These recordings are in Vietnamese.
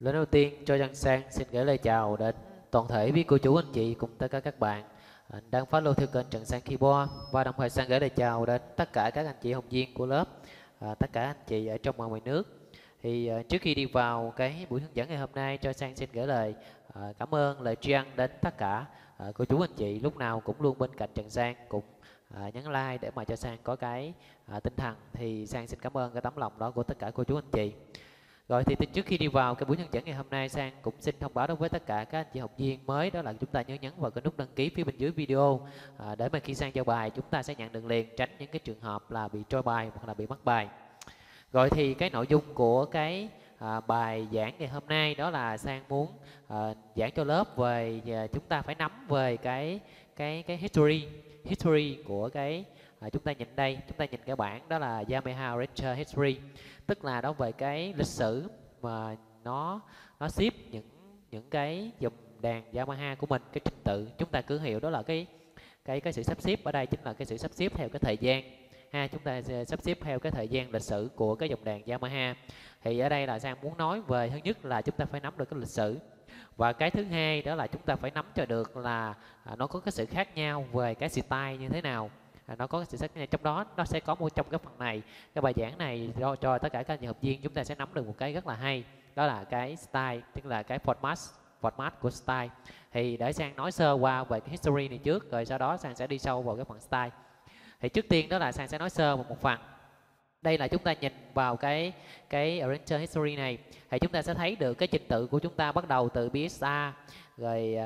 Lần đầu tiên cho Giang Sang xin gửi lời chào đến toàn thể quý cô chú anh chị cùng tất cả các bạn đang follow theo kênh Trần Sang Keyboard, và đồng thời Sang gửi lời chào đến tất cả các anh chị học viên của lớp, tất cả anh chị ở trong và ngoài nước. Thì trước khi đi vào cái buổi hướng dẫn ngày hôm nay, cho Sang xin gửi lời cảm ơn, lời tri ân đến tất cả cô chú anh chị lúc nào cũng luôn bên cạnh Trần Sang, cũng nhắn like để mà cho Sang có cái tinh thần. Thì Sang xin cảm ơn cái tấm lòng đó của tất cả cô chú anh chị. Rồi thì trước khi đi vào cái buổi hướng dẫn ngày hôm nay, Sang cũng xin thông báo đối với tất cả các anh chị học viên mới, đó là chúng ta nhớ nhấn vào cái nút đăng ký phía bên dưới video, để mà khi Sang giao bài chúng ta sẽ nhận được liền, tránh những cái trường hợp là bị trôi bài hoặc là bị mất bài. Rồi thì cái nội dung của cái bài giảng ngày hôm nay đó là Sang muốn giảng cho lớp về chúng ta phải nắm về cái history của cái chúng ta nhìn đây, chúng ta nhìn cái bảng đó là Yamaha Ranger History, tức là đó về cái lịch sử mà nó xếp những cái dòng đàn Yamaha của mình, cái trình tự. Chúng ta cứ hiểu đó là cái sự sắp xếp ở đây chính là cái sự sắp xếp theo cái thời gian ha, chúng ta sẽ sắp xếp theo cái thời gian lịch sử của cái dòng đàn Yamaha. Thì ở đây là Sang muốn nói về, thứ nhất là chúng ta phải nắm được cái lịch sử, và cái thứ hai đó là chúng ta phải nắm cho được là nó có cái sự khác nhau về cái style như thế nào. Nó có sự xác trong đó, nó sẽ có một trong cái phần này, cái bài giảng này cho tất cả các học viên chúng ta sẽ nắm được một cái rất là hay, đó là cái style, tức là cái format của style. Thì để Sang nói sơ qua về cái history này trước, rồi sau đó Sang sẽ đi sâu vào cái phần style. Thì trước tiên đó là Sang sẽ nói sơ vào một phần. Đây là chúng ta nhìn vào cái Ranger History này, thì chúng ta sẽ thấy được cái trình tự của chúng ta bắt đầu từ PSR, rồi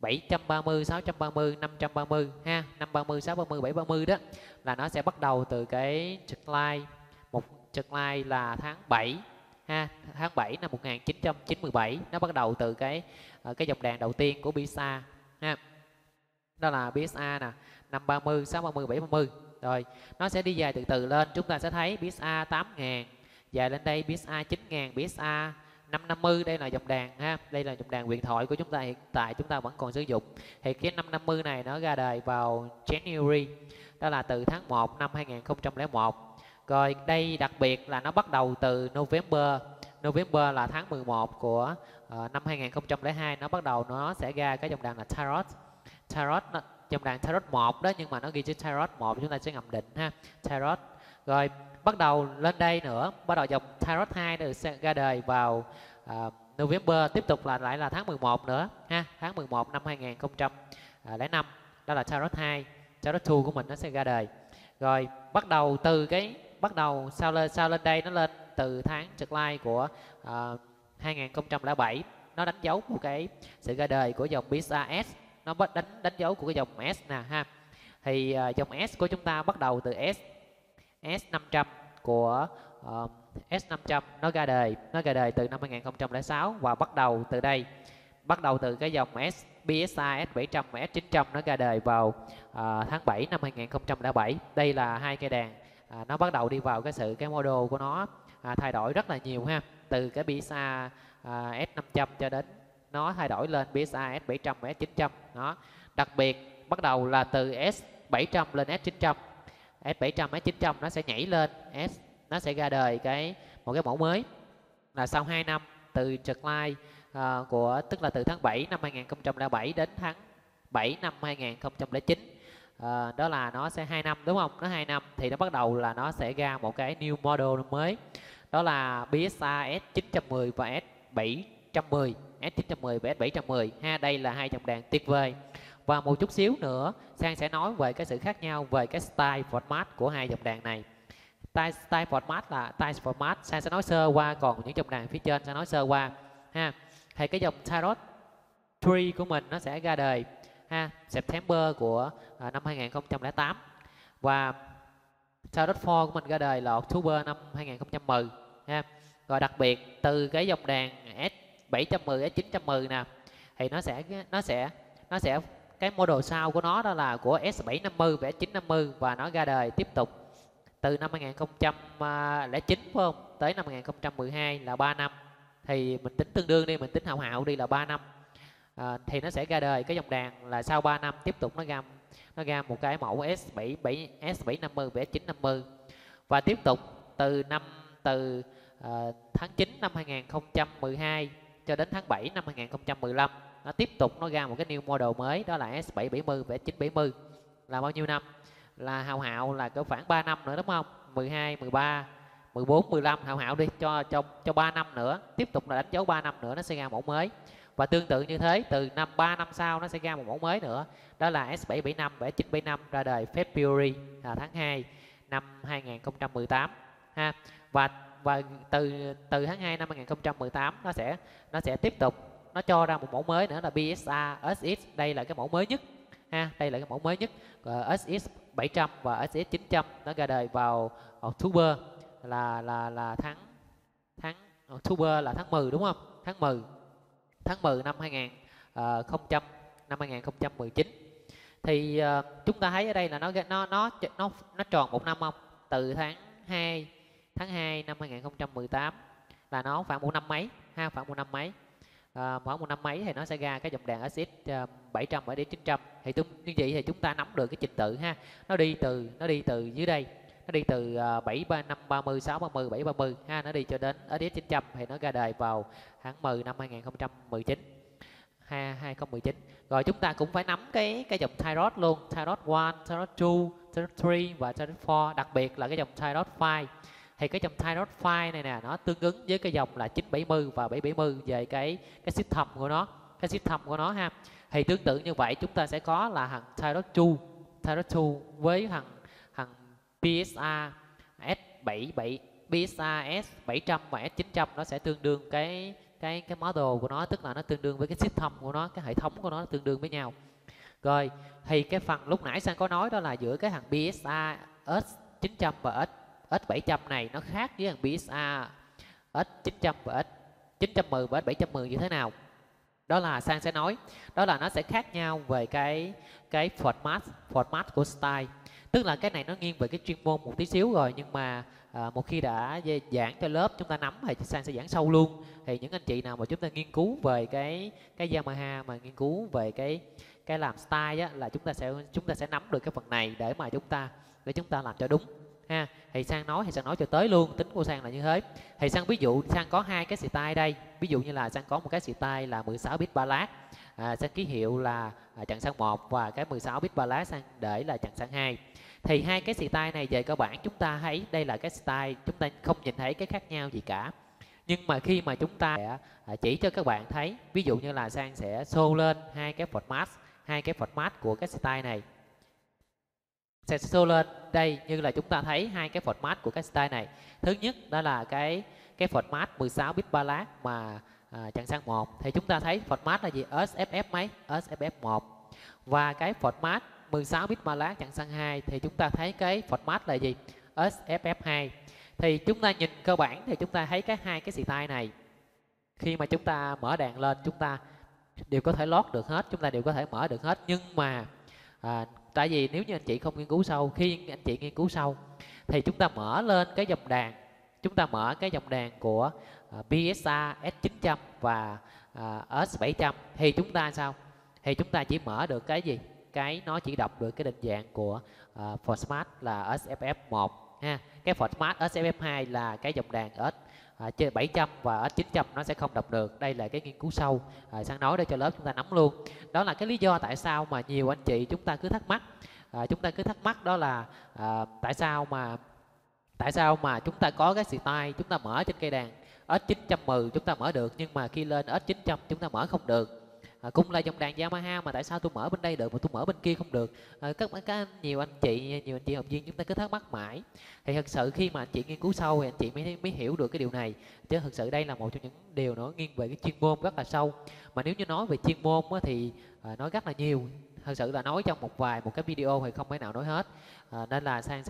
730, 630, 530 ha, 530, 630, 730 đó là nó sẽ bắt đầu từ cái trực lai, một trực lai là tháng 7 ha, tháng 7 năm 1997 nó bắt đầu từ cái dòng đàn đầu tiên của PSR ha. Đó là PSR nè, 530, 630, 730. Rồi nó sẽ đi dài từ từ lên, chúng ta sẽ thấy PSR 8000 dài lên đây, PSR 9000, PSR 550, đây là dòng đàn ha, đây là dòng đàn huyền thoại của chúng ta hiện tại, chúng ta vẫn còn sử dụng. Thì cái 550 này nó ra đời vào January, đó là từ tháng 1 năm 2001. Rồi đây đặc biệt là nó bắt đầu từ November là tháng 11 của năm 2002, nó bắt đầu nó sẽ ra cái dòng đàn là Tyros, dòng đàn Tyros 1 đó, nhưng mà nó ghi chữ Tyros 1 chúng ta sẽ ngầm định ha, Tyros. Rồi bắt đầu lên đây nữa, bắt đầu dòng Tyros 2 được ra đời vào November, tiếp tục là lại là tháng 11 nữa ha, tháng 11 năm 2005, đó là Tyros 2, Tyros 2 của mình nó sẽ ra đời. Rồi bắt đầu từ cái bắt đầu sao lên đây, nó lên từ tháng July của 2007, nó đánh dấu một cái sự ra đời của dòng PSR-S, nó đánh dấu của cái dòng S nè ha. Thì dòng S của chúng ta bắt đầu từ S500 của S500 nó ra đời từ năm 2006, và bắt đầu từ đây, bắt đầu từ cái dòng PSR S700 và S900 nó ra đời vào tháng 7 năm 2007. Đây là hai cây đàn nó bắt đầu đi vào cái sự cái model của nó thay đổi rất là nhiều ha, từ cái PSR S500 cho đến nó thay đổi lên PSR S700 và S900 đó. Đặc biệt bắt đầu là từ S700 lên S900. S700, S900 nó sẽ nhảy lên S, nó sẽ ra đời một cái mẫu mới là sau 2 năm từ July tức là từ tháng 7 năm 2007 đến tháng 7 năm 2009. Đó là nó sẽ 2 năm đúng không? Nó 2 năm thì nó bắt đầu là nó sẽ ra một cái new model mới. Đó là PSR S910 và S710, S910 và S710 ha, đây là hai dòng đàn tuyệt vời. Và một chút xíu nữa Sang sẽ nói về cái sự khác nhau về cái style format của hai dòng đàn này. Style format là Sang sẽ nói sơ qua, còn những dòng đàn phía trên sẽ nói sơ qua ha. Thì cái dòng Tyros 3 của mình nó sẽ ra đời ha, September của năm 2008, và Tyros 4 của mình ra đời là October năm 2010 ha. Rồi đặc biệt từ cái dòng đàn S710 S910 nè, thì nó sẽ cái model sau của nó đó là của S750 và S950, và nó ra đời tiếp tục từ năm 2009 phải không, tới năm 2012 là 3 năm, thì mình tính tương đương đi, mình tính hào đi là 3 năm. Thì nó sẽ ra đời cái dòng đàn là sau 3 năm tiếp tục nó ra một cái mẫu S750 và S950. Và tiếp tục từ tháng 9 năm 2012 cho đến tháng 7 năm 2015 nó tiếp tục nó ra một cái new model mới, đó là S770 và S970 là bao nhiêu năm? Là hào là cỡ khoảng 3 năm nữa đúng không? 12, 13, 14, 15 hào đi cho 3 năm nữa, tiếp tục là đánh dấu 3 năm nữa nó sẽ ra mẫu mới. Và tương tự như thế từ 3 năm sau nó sẽ ra một mẫu mới nữa, đó là S775 và S975 ra đời February tháng 2 năm 2018 ha. Và từ tháng 2 năm 2018 nó sẽ tiếp tục nó cho ra một mẫu mới nữa là PSR-S. Đây là cái mẫu mới nhất ha, đây là cái mẫu mới nhất SX700 và SX900 nó ra đời vào October là tháng October là tháng 10 đúng không? Tháng 10 năm 2019. Thì chúng ta thấy ở đây là nó tròn một năm không? Từ tháng 2 năm 2018 là nó khoảng một năm mấy ha, khoảng một năm mấy thì nó sẽ ra cái dòng đèn SX700 và SX900. Thì như vậy thì chúng ta nắm được cái trình tự ha. Nó đi từ dưới đây, nó đi từ 73530, 630, 730 ha, nó đi cho đến SX900 thì nó ra đời vào tháng 10 năm 2019. Rồi chúng ta cũng phải nắm cái dòng Tyros luôn, Tyros 1, Tyros 2, Tyros 3 và Tyros 4, đặc biệt là cái dòng Tyros 5. Thì cái dòng Tyros 5 này nè, nó tương ứng với cái dòng là 970 và 770 về cái system của nó, ha. Thì tương tự như vậy chúng ta sẽ có là thằng Tyros 2 với thằng PSR-S700 và S900, nó sẽ tương đương cái model của nó, tức là nó tương đương với cái system của nó, cái hệ thống của nó tương đương với nhau. Rồi thì cái phần lúc nãy Sang có nói đó là giữa cái thằng PSR-S900 và S700 này nó khác với thằng PSR-S900 và S910 và S710 như thế nào. Đó là Sang sẽ nói đó là nó sẽ khác nhau về cái format của style. Tức là cái này nó nghiêng về cái chuyên môn một tí xíu rồi, nhưng mà một khi đã giảng cho lớp chúng ta nắm thì Sang sẽ giảng sâu luôn. Thì những anh chị nào mà chúng ta nghiên cứu về cái Yamaha mà nghiên cứu về cái làm style á, là chúng ta sẽ nắm được cái phần này để mà chúng ta làm cho đúng ha. Thì Sang nói cho tới luôn, tính của Sang là như thế. Thì Sang ví dụ Sang có hai cái style đây, ví dụ như là Sang có một cái style là 16 bit ballad, Sang ký hiệu là chặn Sang 1, và cái 16 bit ballad Sang để là chặn Sang 2. Thì hai cái style này về cơ bản chúng ta thấy đây là cái style, chúng ta không nhìn thấy cái khác nhau gì cả. Nhưng mà khi mà chúng ta sẽ chỉ cho các bạn thấy, ví dụ như là Sang sẽ show lên hai cái format của cái style này. Sang sẽ show lên đây như là chúng ta thấy hai cái format của cái style này. Thứ nhất đó là cái format 16 bit ballad mà chặn Sang 1. Thì chúng ta thấy format là gì? SFF mấy? SFF1. Và cái format 16 bit ballad chặn Sang 2 thì chúng ta thấy cái format là gì? SFF2. Thì chúng ta nhìn cơ bản thì chúng ta thấy cái hai cái style này khi mà chúng ta mở đàn lên chúng ta đều có thể lót được hết, chúng ta đều có thể mở được hết. Nhưng mà tại vì nếu như anh chị không nghiên cứu sâu, khi anh chị nghiên cứu sâu thì chúng ta mở lên cái dòng đàn, chúng ta mở cái dòng đàn của PSR-S900 và S700 thì chúng ta sao? Thì chúng ta chỉ mở được cái gì? Cái nó chỉ đọc được cái định dạng của format là SFF1 ha. Cái format SFF2 là cái dòng đàn S700 và S900 nó sẽ không đọc được. Đây là cái nghiên cứu sâu Sang nói để cho lớp chúng ta nắm luôn. Đó là cái lý do tại sao mà nhiều anh chị chúng ta cứ thắc mắc, đó là tại sao mà chúng ta có cái style chúng ta mở trên cây đàn S910 chúng ta mở được, nhưng mà khi lên S900 chúng ta mở không được. Cũng là dòng đàn Yamaha mà tại sao tôi mở bên đây được mà tôi mở bên kia không được. Nhiều anh chị học viên chúng ta cứ thắc mắc mãi. Thì thật sự khi mà anh chị nghiên cứu sâu thì anh chị mới hiểu được cái điều này. Chứ thật sự đây là một trong những điều nó nghiêng về cái chuyên môn rất là sâu. Mà nếu như nói về chuyên môn thì nói rất là nhiều. Thật sự là nói trong một cái video thì không thể nào nói hết. Nên là Sang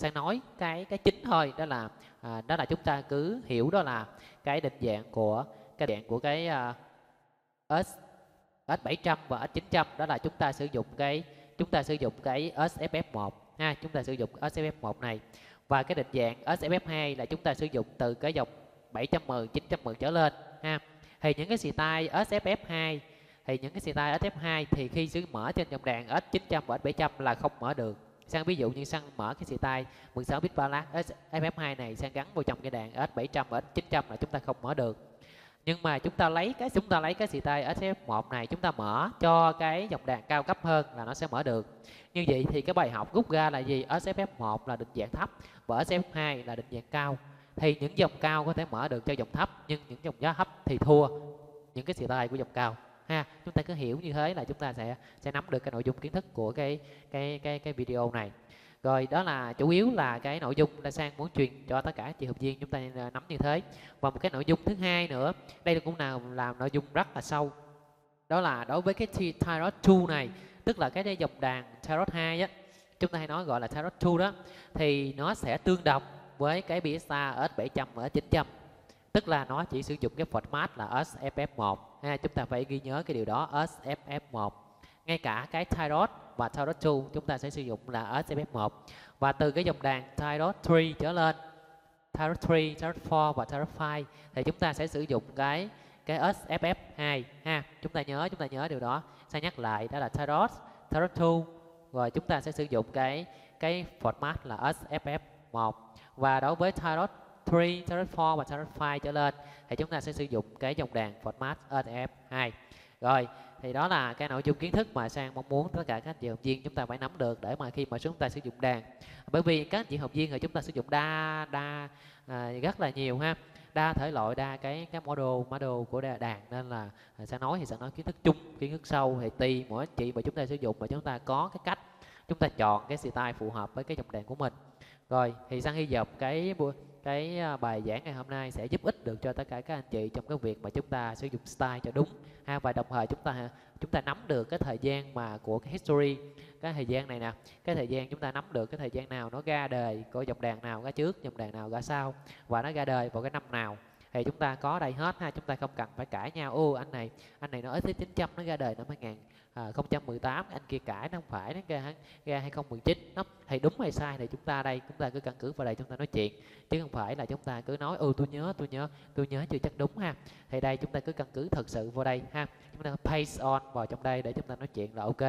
sẽ nói cái chính thôi, đó là chúng ta cứ hiểu đó là cái định dạng của S700 và S900, đó là chúng ta sử dụng cái SFF1 ha, chúng ta sử dụng SFF1 này. Và cái định dạng SFF2 là chúng ta sử dụng từ cái dòng 710, 910 trở lên ha. Thì những cái style SFF2 thì khi sử mở trên dòng đàn S900 và S700 là không mở được. Sang ví dụ như sang mở cái xì tay 16 bit ballast SFF2 này, sang gắn vào trong cái đàn S700 và S900 là chúng ta không mở được. Nhưng mà chúng ta lấy cái xì tay SF1 này, chúng ta mở cho cái dòng đàn cao cấp hơn là nó sẽ mở được. Như vậy thì cái bài học rút ra là gì? SF1 là định dạng thấp và SF2 là định dạng cao. Thì những dòng cao có thể mở được cho dòng thấp, nhưng những dòng giá thấp thì thua những cái xì tay của dòng cao. Ha, chúng ta cứ hiểu như thế là chúng ta sẽ nắm được cái nội dung kiến thức của cái video này. Rồi đó là chủ yếu là cái nội dung là sang muốn truyền cho tất cả chị học viên chúng ta nắm như thế. Và một cái nội dung thứ hai nữa, đây cũng là làm nội dung rất là sâu. Đó là đối với cái Tyros 2 này, tức là cái dòng đàn Tyros 2 á, chúng ta hay nói gọi là Tyros 2 đó, thì nó sẽ tương đồng với cái PSR-S700 và S900. Tức là nó chỉ sử dụng cái format là SFF1. Ha, chúng ta phải ghi nhớ cái điều đó, SFF1. Ngay cả cái Tyros và Tyros 2 chúng ta sẽ sử dụng là SFF1. Và từ cái dòng đàn Tyros 3 trở lên, Tyros 3, Tyros 4 và Tyros 5 thì chúng ta sẽ sử dụng cái SFF2 ha. Chúng ta nhớ điều đó. Sẽ nhắc lại đó là Tyros, Tyros 2, rồi chúng ta sẽ sử dụng cái format là SFF1. Và đối với Tyros 3, Tyros 4 và Tyros 5 trở lên thì chúng ta sẽ sử dụng cái dòng đàn format SFF2. Rồi thì đó là cái nội dung kiến thức mà sang mong muốn tất cả các chị học viên chúng ta phải nắm được để mà khi mà chúng ta sử dụng đàn, bởi vì các chị học viên thì chúng ta sử dụng rất là nhiều ha, đa thể loại, đa cái model của đàn, nên là sẽ nói kiến thức chung, kiến thức sâu thì tùy mỗi chị mà chúng ta sử dụng và chúng ta có cái cách chúng ta chọn cái style phù hợp với cái dòng đàn của mình. Rồi thì sang hy vọng cái bài giảng ngày hôm nay sẽ giúp ích được cho tất cả các anh chị trong cái việc mà chúng ta sử dụng style cho đúng ha, và đồng thời chúng ta nắm được cái thời gian mà của cái history, cái thời gian này nè, cái thời gian chúng ta nắm được cái thời gian nào nó ra đời, của dòng đàn nào ra trước, dòng đàn nào ra sau và nó ra đời vào cái năm nào thì chúng ta có đây hết ha. Chúng ta không cần phải cãi nhau, ô anh này nó S900 nó ra đời năm 2018, anh kia cãi nó không phải, nó ra 2019 nó thì đúng hay sai thì chúng ta đây, chúng ta cứ căn cứ vào đây chúng ta nói chuyện, chứ không phải là chúng ta cứ nói ô tôi nhớ chưa chắc đúng ha. Thì đây chúng ta cứ căn cứ thật sự vào đây ha, chúng ta paste on vào trong đây để chúng ta nói chuyện là ok.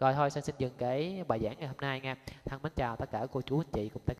Rồi thôi, xin dừng cái bài giảng ngày hôm nay nha. Thân mến chào tất cả cô chú anh chị cùng tất